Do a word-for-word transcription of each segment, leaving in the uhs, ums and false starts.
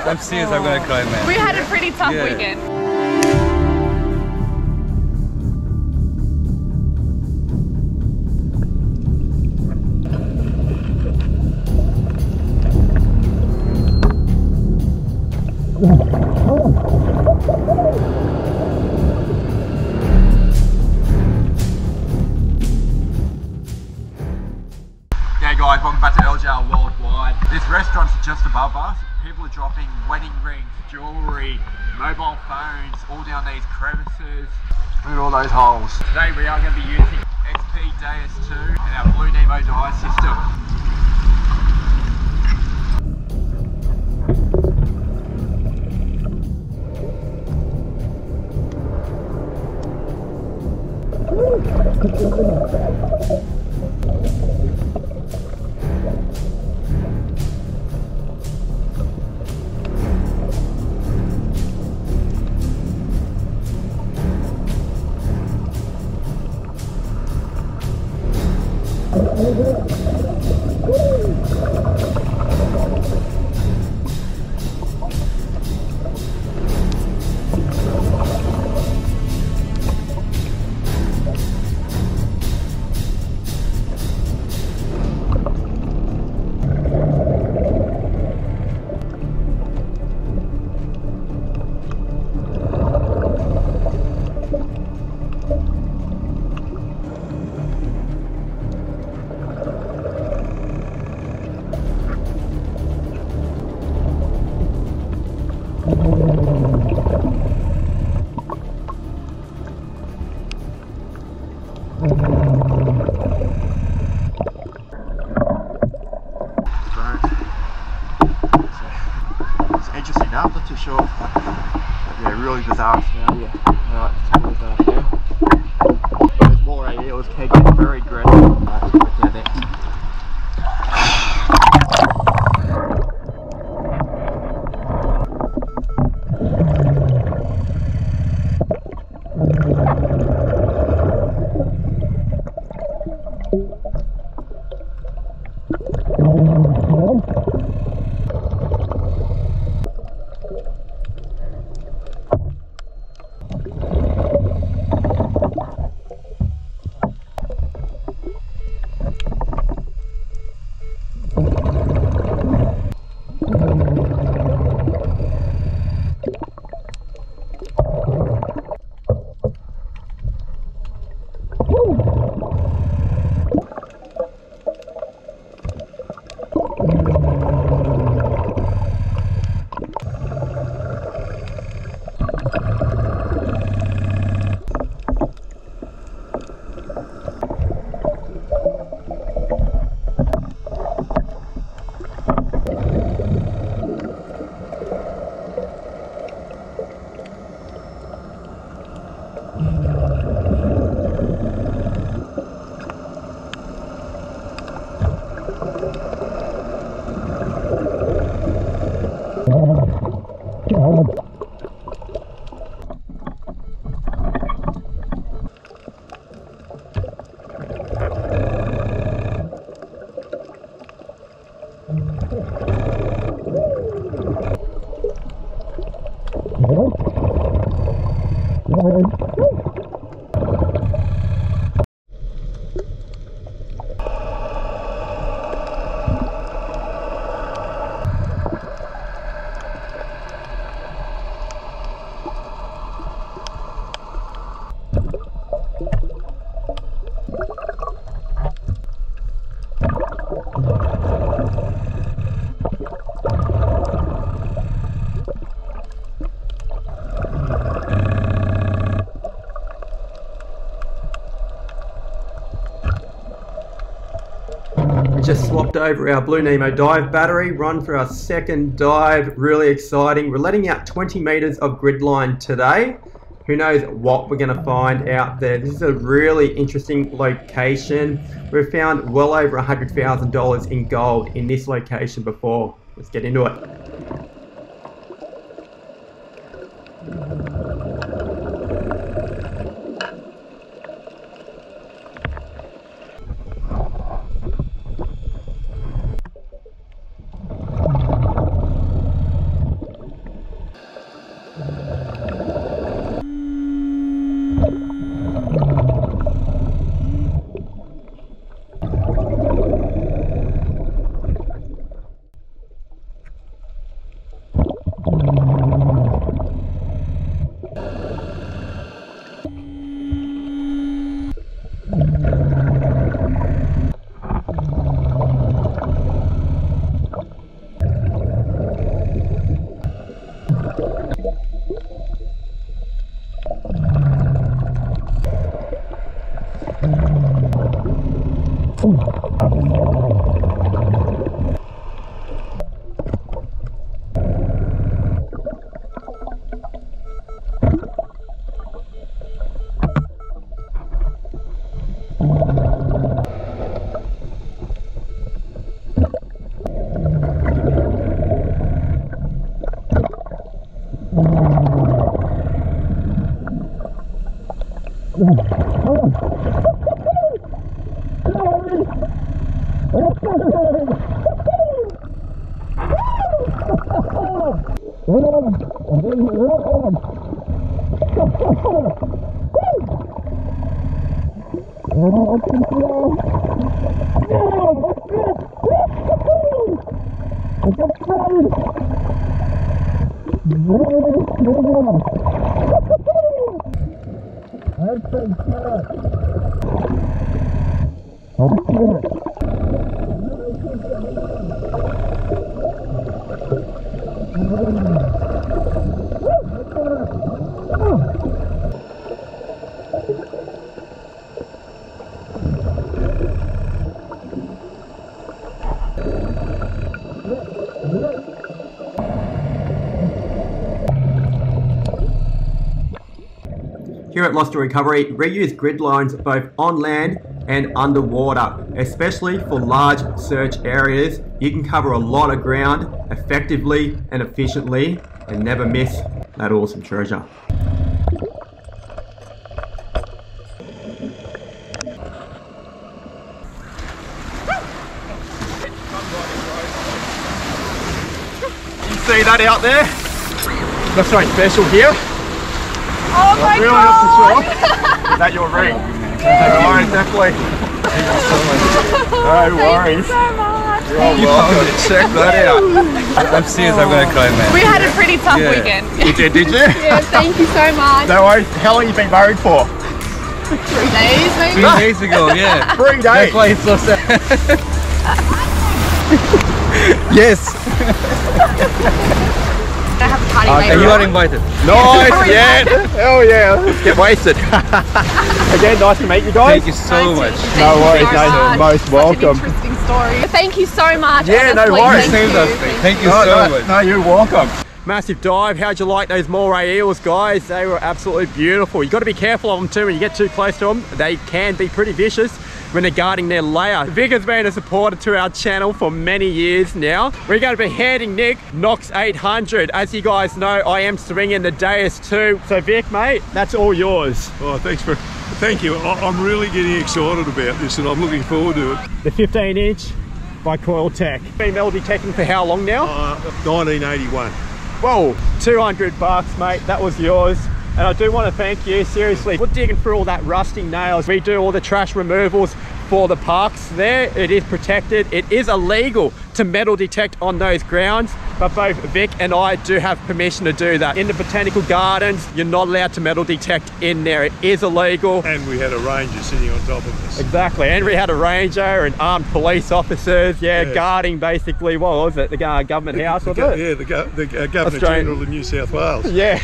I'm serious, I'm gonna cry, man. We had a pretty tough yeah. weekend. G'day guys, welcome back to L J R Worldwide. This restaurant's just above us. People are dropping wedding rings, jewellery, mobile phones, all down these crevices. Look at all those holes. Today we are going to be using X P Deus two and our BLU three Nemo Dive System. Just swapped over our BLU three Nemo dive battery, run for our second dive. Really exciting. We're letting out twenty meters of grid line today. Who knows what we're going to find out there. This is a really interesting location. We've found well over one hundred thousand dollars in gold in this location before. Let's get into it. Here at Monster Recovery, reuse grid lines both on land and underwater, especially for large search areas. You can cover a lot of ground effectively and efficiently and never miss that awesome treasure. You see that out there? That's something special here. Oh my really God! Is that your ring? Yeah. No worries, definitely. No worries. Thank you so much. You're you welcome. To check that out. I'm serious, I've got to go, man. We had a pretty tough yeah. weekend. You did, did you? Yeah, thank you so much. No worries. How long have you been married for? Three days, maybe? Three days ago, yeah. Three days? That's why it's so sad. Yes. I have a party okay, later you are on. Invited. Nice, yeah. Hell yeah. Let's get wasted. Again, nice to meet you guys. Thank you so nice much. No worries, so much. Most welcome. Such an interesting story. Thank you so much. Yeah, honestly, no worries. Thank you, thank thank you. you no, so no, much. No, you're welcome. Massive dive. How'd you like those moray eels, guys? They were absolutely beautiful. You've got to be careful of them too. When you get too close to them, they can be pretty vicious when they're guarding their lair. Vic has been a supporter to our channel for many years now. We're going to be handing Nick Nox eight hundred. As you guys know, I am swinging the Deus two. So Vic, mate, that's all yours. Oh, thanks for, thank you. I'm really getting excited about this and I'm looking forward to it. The fifteen inch by CoilTech. Been melody teching for how long now? Uh, nineteen eighty-one. Whoa, two hundred bucks, mate, that was yours. And I do want to thank you, seriously. We're digging through all that rusting nails. We do all the trash removals for the parks there. It is protected. It is illegal to metal detect on those grounds. But both Vic and I do have permission to do that. In the botanical gardens, you're not allowed to metal detect in there. It is illegal. And we had a ranger sitting on top of us. Exactly. And we had a ranger and armed police officers. Yeah, yeah. Guarding basically, what was it? The uh, government the, house, the, was go it? Yeah, the, go the uh, Governor Australian. General of New South Wales. Yeah.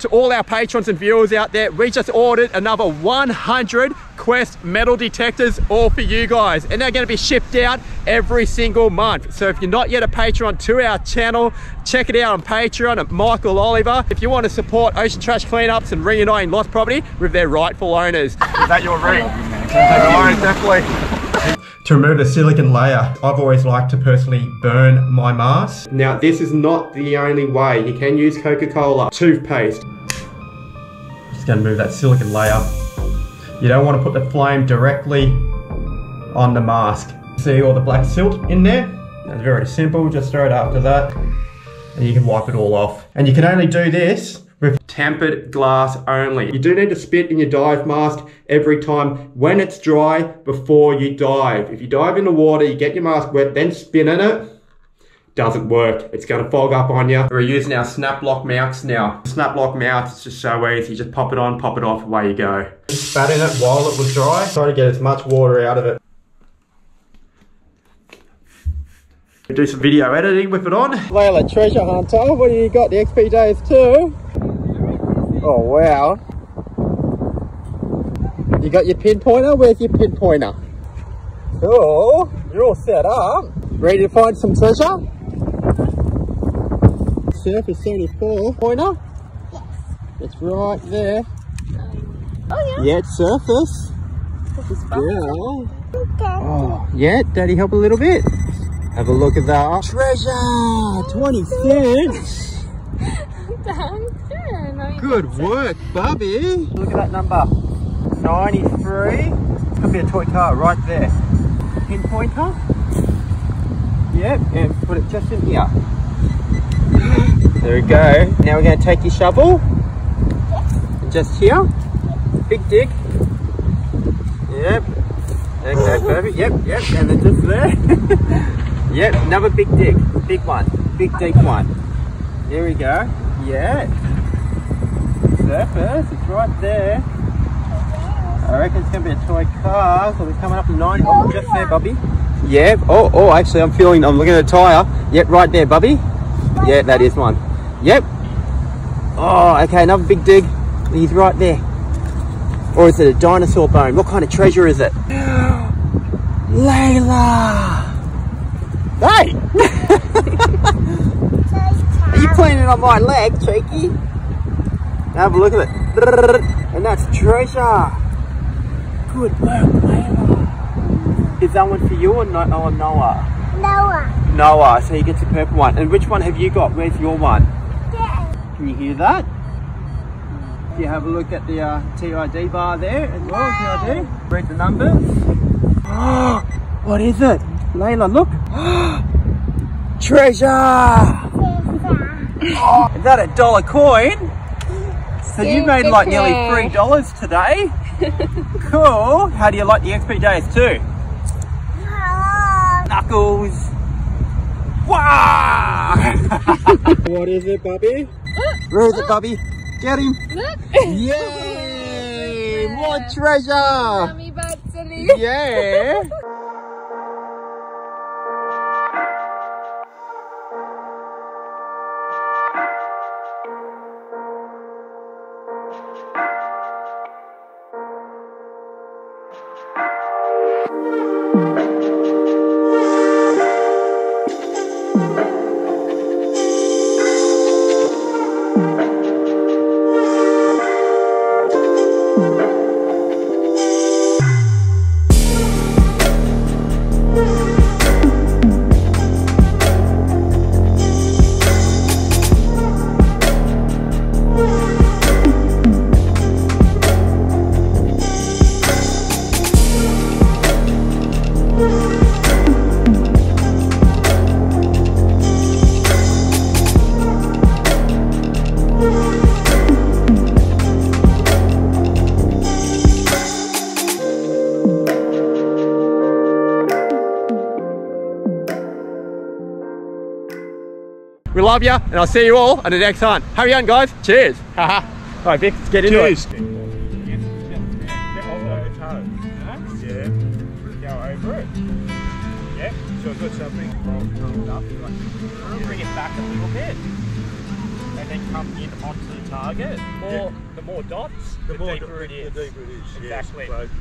To all our patrons and viewers out there, we just ordered another one hundred Quest metal detectors, all for you guys, and they're going to be shipped out every single month. So if you're not yet a patron to our channel, check it out on Patreon at Michael Oliver. If you want to support ocean trash cleanups and reuniting lost property with their rightful owners. Is that your ring? Yeah. Definitely. To remove the silicon layer, I've always liked to personally burn my mask. Now this is not the only way. You can use Coca-Cola, toothpaste. Just gonna move that silicon layer. You don't wanna put the flame directly on the mask. See all the black silt in there? That's very simple, just throw it after that and you can wipe it all off. And you can only do this with tempered glass only. You do need to spit in your dive mask every time when it's dry before you dive. If you dive in the water, you get your mask wet, then spin in it, doesn't work. It's gonna fog up on you. We're using our snap lock mounts now. Snap lock mounts, it's just so easy. Just pop it on, pop it off, away you go. Spat in it while it was dry. Try to get as much water out of it. Do some video editing with it on. Layla, treasure hunter, what do you got? The X P Deus two? Oh wow. You got your pinpointer? Where's your pinpointer? Cool, you're all set up. Ready to find some treasure? Surface seventy-four. Pointer? Yes. It's right there. Um, oh yeah. Yeah, it's surface. Yeah. Okay. Oh, yeah, daddy help a little bit. Have a look at that. Treasure! twenty cents! Good work, Bubby. Look at that number. ninety-three. Could be a toy car right there. Pinpointer. Yep, and put it just in here. There we go. Now we're going to take your shovel. And just here. Big dig. Yep. Okay, perfect. Yep, yep. And then just there. Yep, another big dig, big one, big deep one. There we go, yeah. Surface, it's right there. I reckon it's going to be a toy car, so we're coming up to ninety. Oh, just there, Bubby. Yep, oh, oh, actually I'm feeling, I'm looking at a tyre. Yep, right there, Bubby. Yeah, that is one. Yep. Oh, okay, another big dig. He's right there. Or is it a dinosaur bone? What kind of treasure is it? Layla! Hey! Are you playing it on my leg, cheeky? Have a look at it. And that's treasure. Good work, Layla. Is that one for you or, no or Noah? Noah. Noah, so you get the purple one. And which one have you got? Where's your one? Yeah. Can you hear that? You have a look at the uh, T I D bar there as well, no. T I D. Read the numbers. Oh, what is it? Layla, look. Treasure! Oh, is that a dollar coin? So you made like nearly three dollars today. Cool. How do you like the X P Deus two? Knuckles. Wow! What is it, Bubby? Where is it, Bubby? Get him! Look! Yay! More treasure! Yeah! We love you, and I'll see you all on the next hunt. Hurry on, guys. Cheers. Haha. All right, Vic, let's get into Cheers. It. Yeah, so I've got something rolled up. We're going to bring it back a little bit, and then come in onto the target. More, yeah. The more dots, the, the more deeper it is. The deeper it is. Exactly. Yes,